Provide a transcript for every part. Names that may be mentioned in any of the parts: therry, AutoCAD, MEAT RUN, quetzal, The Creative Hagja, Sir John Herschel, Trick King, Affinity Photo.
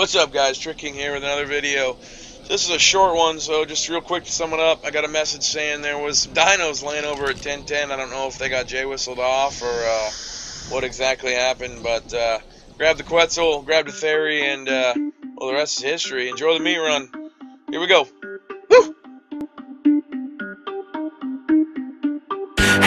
What's up, guys? Trick King here with another video. This is a short one, so just real quick to sum it up, I got a message saying there was some dinos laying over at 1010. I don't know if they got J-whistled off or what exactly happened, but grabbed the quetzal, grabbed the therry, and well, the rest is history. Enjoy the meat run. Here we go. Woo!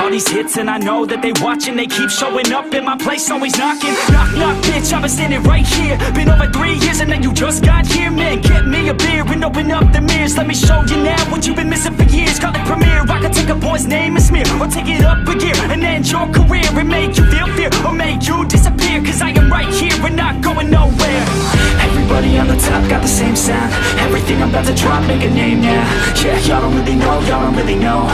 all these hits and I know that they watching. They keep showing up in my place, always knocking. Knock, knock, bitch, I've been standing right here. Been over 3 years and now you just got here. Man, get me a beer and open up the mirrors. Let me show you now what you've been missing for years. Call it premiere, I can take a boy's name and smear, or take it up a gear and end your career, and make you feel fear, or make you disappear. Cause I am right here, we're not going nowhere. Everybody on the top got the same sound. Everything I'm about to drop, make a name now. Yeah, y'all don't really know, y'all don't really know.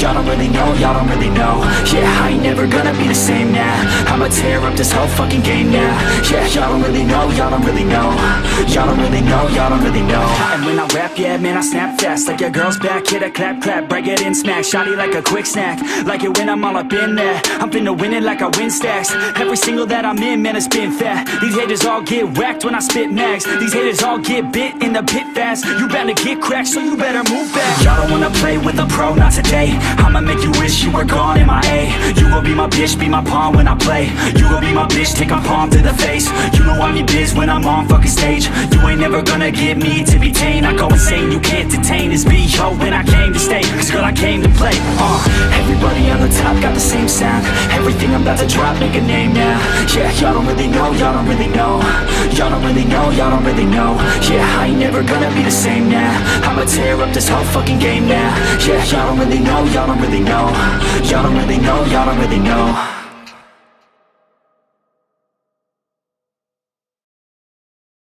Y'all don't really know, y'all don't really know. Yeah, I ain't never gonna be the same now. I'ma tear up this whole fucking game now. Yeah, y'all don't really know, y'all don't really know. Y'all don't really know, y'all don't really know. And when I rap, yeah, man, I snap fast. Like your girl's back, hit a clap, clap, break it in, smack. Shotty like a quick snack, like it when I'm all up in there. I'm finna win it like I win stacks. Every single that I'm in, man, it's been fat. These haters all get whacked when I spit max. These haters all get bit in the pit fast. You better get cracked, so you better move back. Y'all don't wanna play with a pro, not today. I'ma make you wish you were gone, MIA. You will be my bitch, be my pawn when I play. You will be my bitch, take my palm to the face. You know I'm your biz when I'm on fucking stage. You ain't never gonna get me to be tamed. I go insane, you can't detain this B.O. when I came to stay, cause girl I came to play. Everybody on the top got the same sound. Everything I'm about to drop, make a name now. Yeah, y'all don't really know, y'all don't really know. Y'all don't really know, y'all don't really know. Yeah, I ain't never gonna be the same now. I'ma tear up this whole fucking game now. Yeah, y'all don't really know, y'all don't really know. Y'all don't really know, y'all don't really know.